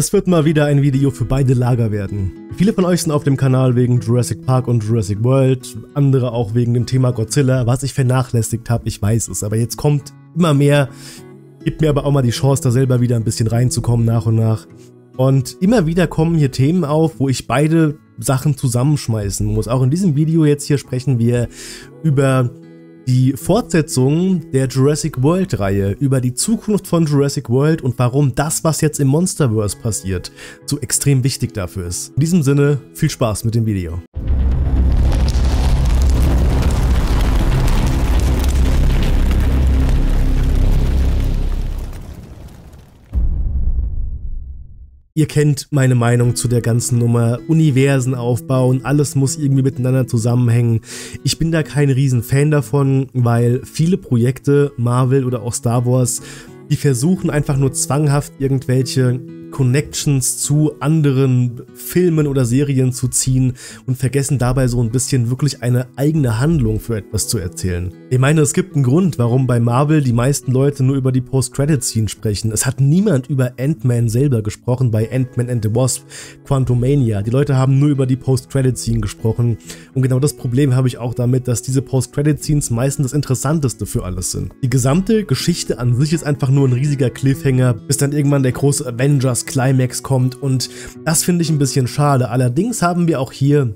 Das wird mal wieder ein Video für beide Lager werden. Viele von euch sind auf dem Kanal wegen Jurassic Park und Jurassic World, andere auch wegen dem Thema Godzilla, was ich vernachlässigt habe, ich weiß es, aber jetzt kommt immer mehr. Gebt mir aber auch mal die Chance, da selber wieder ein bisschen reinzukommen nach und nach. Und immer wieder kommen hier Themen auf, wo ich beide Sachen zusammenschmeißen muss. Auch in diesem Video jetzt hier sprechen wir über die Fortsetzung der Jurassic World Reihe, über die Zukunft von Jurassic World und warum das, was jetzt im Monsterverse passiert, so extrem wichtig dafür ist. In diesem Sinne, viel Spaß mit dem Video. Ihr kennt meine Meinung zu der ganzen Nummer, Universen aufbauen, alles muss irgendwie miteinander zusammenhängen. Ich bin da kein Riesenfan davon, weil viele Projekte, Marvel oder auch Star Wars, die versuchen einfach nur zwanghaft irgendwelche Connections zu anderen Filmen oder Serien zu ziehen und vergessen dabei so ein bisschen wirklich eine eigene Handlung für etwas zu erzählen. Ich meine, es gibt einen Grund, warum bei Marvel die meisten Leute nur über die Post-Credit-Scene sprechen. Es hat niemand über Ant-Man selber gesprochen bei Ant-Man and the Wasp: Quantumania. Die Leute haben nur über die Post-Credit-Scene gesprochen. Und genau das Problem habe ich auch damit, dass diese Post-Credit-Scenes meistens das Interessanteste für alles sind. Die gesamte Geschichte an sich ist einfach nur ein riesiger Cliffhanger, bis dann irgendwann der große Avengers Climax kommt, und das finde ich ein bisschen schade. Allerdings haben wir auch hier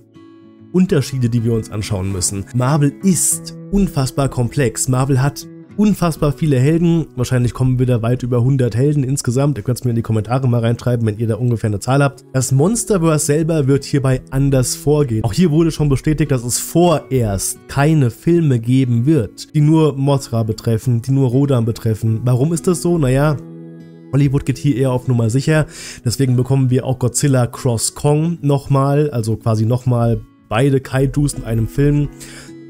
Unterschiede, die wir uns anschauen müssen. Marvel ist unfassbar komplex. Marvel hat unfassbar viele Helden. Wahrscheinlich kommen wir da weit über 100 Helden insgesamt. Ihr könnt es mir in die Kommentare mal reinschreiben, wenn ihr da ungefähr eine Zahl habt. Das Monsterverse selber wird hierbei anders vorgehen. Auch hier wurde schon bestätigt, dass es vorerst keine Filme geben wird, die nur Mothra betreffen, die nur Rodan betreffen. Warum ist das so? Naja, Hollywood geht hier eher auf Nummer sicher, deswegen bekommen wir auch Godzilla x Kong nochmal, also quasi nochmal beide Kaijus in einem Film,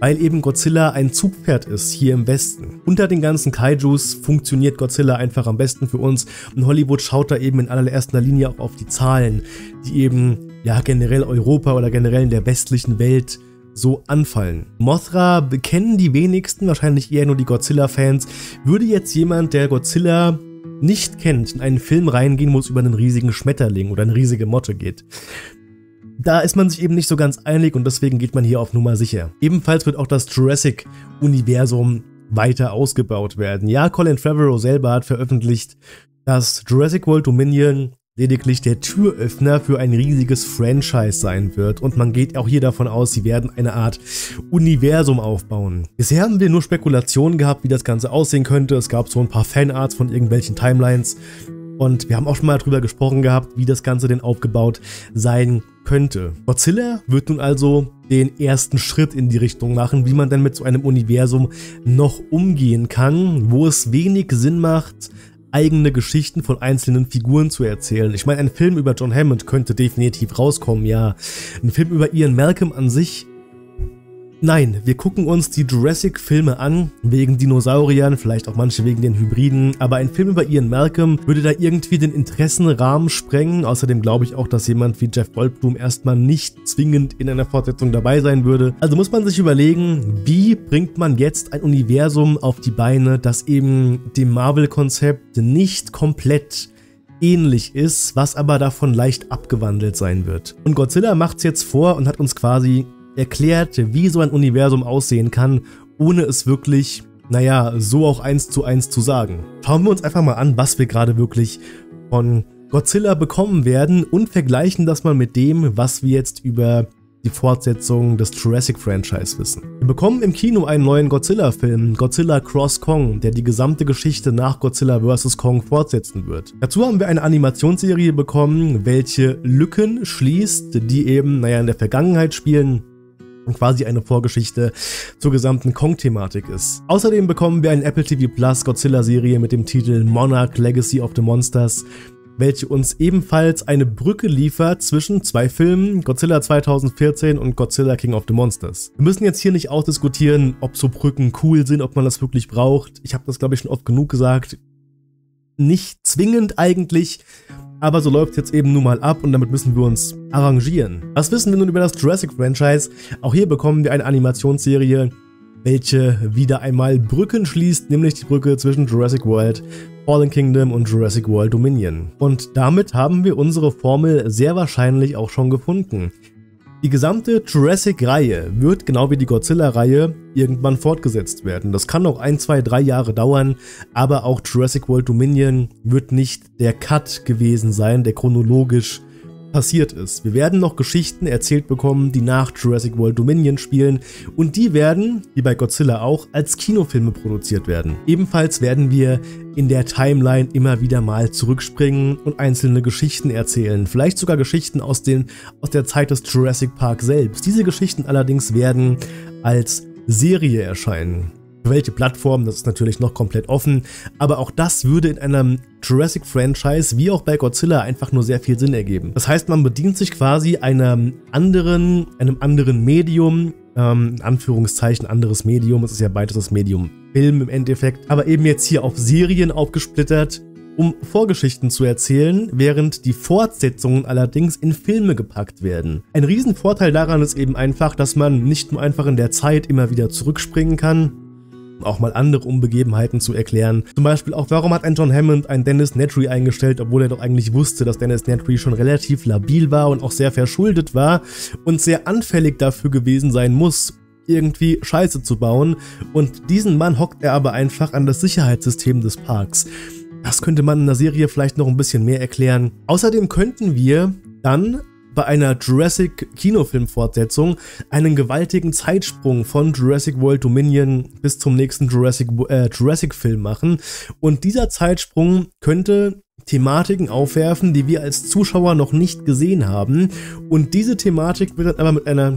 weil eben Godzilla ein Zugpferd ist hier im Westen. Unter den ganzen Kaijus funktioniert Godzilla einfach am besten für uns, und Hollywood schaut da eben in allererster Linie auch auf die Zahlen, die eben ja generell Europa oder generell in der westlichen Welt so anfallen. Mothra kennen die wenigsten, wahrscheinlich eher nur die Godzilla-Fans. Würde jetzt jemand, der Godzilla nicht kennt, in einen Film reingehen, wo es über einen riesigen Schmetterling oder eine riesige Motte geht? Da ist man sich eben nicht so ganz einig, und deswegen geht man hier auf Nummer sicher. Ebenfalls wird auch das Jurassic-Universum weiter ausgebaut werden. Ja, Colin Trevorrow selber hat veröffentlicht, dass Jurassic World Dominion lediglich der Türöffner für ein riesiges Franchise sein wird, und man geht auch hier davon aus, sie werden eine Art Universum aufbauen. Bisher haben wir nur Spekulationen gehabt, wie das Ganze aussehen könnte. Es gab so ein paar Fanarts von irgendwelchen Timelines, und wir haben auch schon mal drüber gesprochen gehabt, wie das Ganze denn aufgebaut sein könnte. Godzilla wird nun also den ersten Schritt in die Richtung machen, wie man dann mit so einem Universum noch umgehen kann, wo es wenig Sinn macht, eigene Geschichten von einzelnen Figuren zu erzählen. Ich meine, ein Film über John Hammond könnte definitiv rauskommen, ja. Ein Film über Ian Malcolm an sich? Nein, wir gucken uns die Jurassic-Filme an, wegen Dinosauriern, vielleicht auch manche wegen den Hybriden, aber ein Film über Ian Malcolm würde da irgendwie den Interessenrahmen sprengen. Außerdem glaube ich auch, dass jemand wie Jeff Goldblum erstmal nicht zwingend in einer Fortsetzung dabei sein würde. Also muss man sich überlegen, wie bringt man jetzt ein Universum auf die Beine, das eben dem Marvel-Konzept nicht komplett ähnlich ist, was aber davon leicht abgewandelt sein wird. Und Godzilla macht es jetzt vor und hat uns quasi erklärt, wie so ein Universum aussehen kann, ohne es wirklich, naja, so auch 1:1 zu sagen. Schauen wir uns einfach mal an, was wir gerade wirklich von Godzilla bekommen werden, und vergleichen das mal mit dem, was wir jetzt über die Fortsetzung des Jurassic-Franchise wissen. Wir bekommen im Kino einen neuen Godzilla-Film, Godzilla x Kong, der die gesamte Geschichte nach Godzilla vs. Kong fortsetzen wird. Dazu haben wir eine Animationsserie bekommen, welche Lücken schließt, die eben, naja, in der Vergangenheit spielen und quasi eine Vorgeschichte zur gesamten Kong-Thematik ist. Außerdem bekommen wir eine Apple TV Plus Godzilla-Serie mit dem Titel Monarch: Legacy of the Monsters, welche uns ebenfalls eine Brücke liefert zwischen zwei Filmen, Godzilla 2014 und Godzilla: King of the Monsters. Wir müssen jetzt hier nicht ausdiskutieren, ob so Brücken cool sind, ob man das wirklich braucht. Ich habe das, glaube ich, schon oft genug gesagt. Nicht zwingend eigentlich, aber so läuft es jetzt eben nun mal ab, und damit müssen wir uns arrangieren. Was wissen wir nun über das Jurassic-Franchise? Auch hier bekommen wir eine Animationsserie, welche wieder einmal Brücken schließt, nämlich die Brücke zwischen Jurassic World Fallen Kingdom und Jurassic World Dominion. Und damit haben wir unsere Formel sehr wahrscheinlich auch schon gefunden. Die gesamte Jurassic-Reihe wird genau wie die Godzilla-Reihe irgendwann fortgesetzt werden. Das kann auch 1, 2, 3 Jahre dauern, aber auch Jurassic World Dominion wird nicht der Cut gewesen sein, der chronologisch passiert ist. Wir werden noch Geschichten erzählt bekommen, die nach Jurassic World Dominion spielen, und die werden, wie bei Godzilla auch, als Kinofilme produziert werden. Ebenfalls werden wir in der Timeline immer wieder mal zurückspringen und einzelne Geschichten erzählen, vielleicht sogar Geschichten aus der Zeit des Jurassic Park selbst. Diese Geschichten allerdings werden als Serie erscheinen. Für welche Plattform, das ist natürlich noch komplett offen, aber auch das würde in einem Jurassic-Franchise wie auch bei Godzilla einfach nur sehr viel Sinn ergeben. Das heißt, man bedient sich quasi einem anderen Medium, in Anführungszeichen anderes Medium, es ist ja beides das Medium Film im Endeffekt, aber eben jetzt hier auf Serien aufgesplittert, um Vorgeschichten zu erzählen, während die Fortsetzungen allerdings in Filme gepackt werden. Ein Riesenvorteil daran ist eben einfach, dass man nicht nur einfach in der Zeit immer wieder zurückspringen kann, um auch mal andere Unbegebenheiten zu erklären. Zum Beispiel auch, warum hat ein John Hammond einen Dennis Nedry eingestellt, obwohl er doch eigentlich wusste, dass Dennis Nedry schon relativ labil war und auch sehr verschuldet war und sehr anfällig dafür gewesen sein muss, irgendwie Scheiße zu bauen. Und diesen Mann hockt er aber einfach an das Sicherheitssystem des Parks. Das könnte man in der Serie vielleicht noch ein bisschen mehr erklären. Außerdem könnten wir dann bei einer Jurassic-Kinofilm-Fortsetzung einen gewaltigen Zeitsprung von Jurassic World Dominion bis zum nächsten Jurassic-Film machen. Und dieser Zeitsprung könnte Thematiken aufwerfen, die wir als Zuschauer noch nicht gesehen haben. Und diese Thematik wird dann aber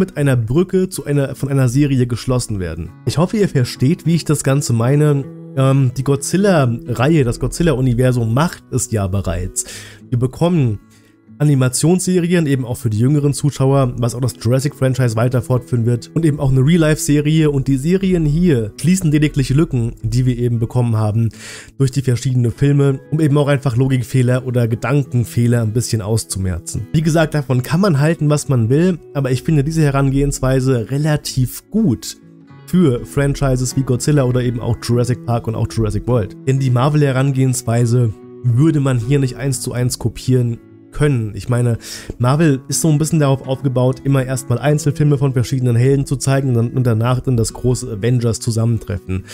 mit einer Brücke von einer Serie geschlossen werden. Ich hoffe, ihr versteht, wie ich das Ganze meine. Die Godzilla-Reihe, das Godzilla-Universum macht es ja bereits. Wir bekommen Animationsserien, eben auch für die jüngeren Zuschauer, was auch das Jurassic-Franchise weiter fortführen wird, und eben auch eine Real-Life-Serie, und die Serien hier schließen lediglich Lücken, die wir eben bekommen haben durch die verschiedenen Filme, um eben auch einfach Logikfehler oder Gedankenfehler ein bisschen auszumerzen. Wie gesagt, davon kann man halten, was man will, aber ich finde diese Herangehensweise relativ gut für Franchises wie Godzilla oder eben auch Jurassic Park und auch Jurassic World. Denn die Marvel-Herangehensweise würde man hier nicht 1:1 kopieren können. Ich meine, Marvel ist so ein bisschen darauf aufgebaut, immer erstmal Einzelfilme von verschiedenen Helden zu zeigen und danach dann das große Avengers-Zusammentreffen.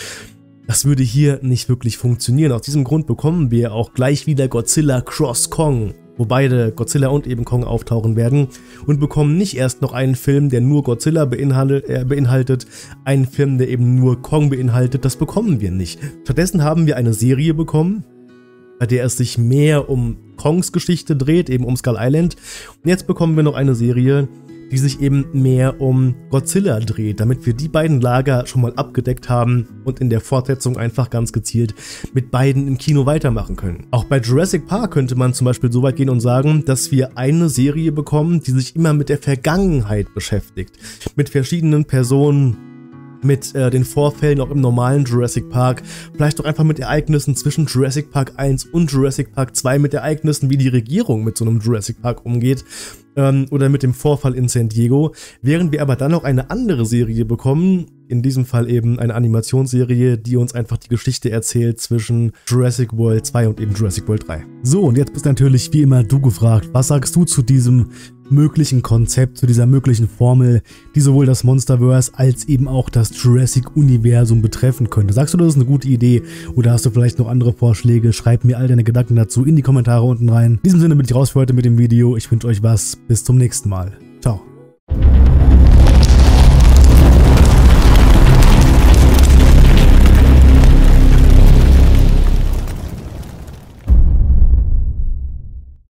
Das würde hier nicht wirklich funktionieren. Aus diesem Grund bekommen wir auch gleich wieder Godzilla Cross Kong, wo beide Godzilla und eben Kong auftauchen werden, und bekommen nicht erst noch einen Film, der nur Godzilla beinhaltet, einen Film, der eben nur Kong beinhaltet. Das bekommen wir nicht. Stattdessen haben wir eine Serie bekommen, bei der es sich mehr um Kongs Geschichte dreht, eben um Skull Island. Und jetzt bekommen wir noch eine Serie, die sich eben mehr um Godzilla dreht, damit wir die beiden Lager schon mal abgedeckt haben und in der Fortsetzung einfach ganz gezielt mit beiden im Kino weitermachen können. Auch bei Jurassic Park könnte man zum Beispiel so weit gehen und sagen, dass wir eine Serie bekommen, die sich immer mit der Vergangenheit beschäftigt, mit verschiedenen Personen, mit den Vorfällen auch im normalen Jurassic Park, vielleicht auch einfach mit Ereignissen zwischen Jurassic Park 1 und Jurassic Park 2, mit Ereignissen, wie die Regierung mit so einem Jurassic Park umgeht, oder mit dem Vorfall in San Diego, während wir aber dann noch eine andere Serie bekommen, in diesem Fall eben eine Animationsserie, die uns einfach die Geschichte erzählt zwischen Jurassic World 2 und eben Jurassic World 3. So, und jetzt bist natürlich wie immer du gefragt, was sagst du zu diesem möglichen Konzept, zu dieser möglichen Formel, die sowohl das Monsterverse als eben auch das Jurassic-Universum betreffen könnte. Sagst du, das ist eine gute Idee, oder hast du vielleicht noch andere Vorschläge? Schreib mir all deine Gedanken dazu in die Kommentare unten rein. In diesem Sinne bin ich raus für heute mit dem Video. Ich wünsche euch was. Bis zum nächsten Mal. Ciao.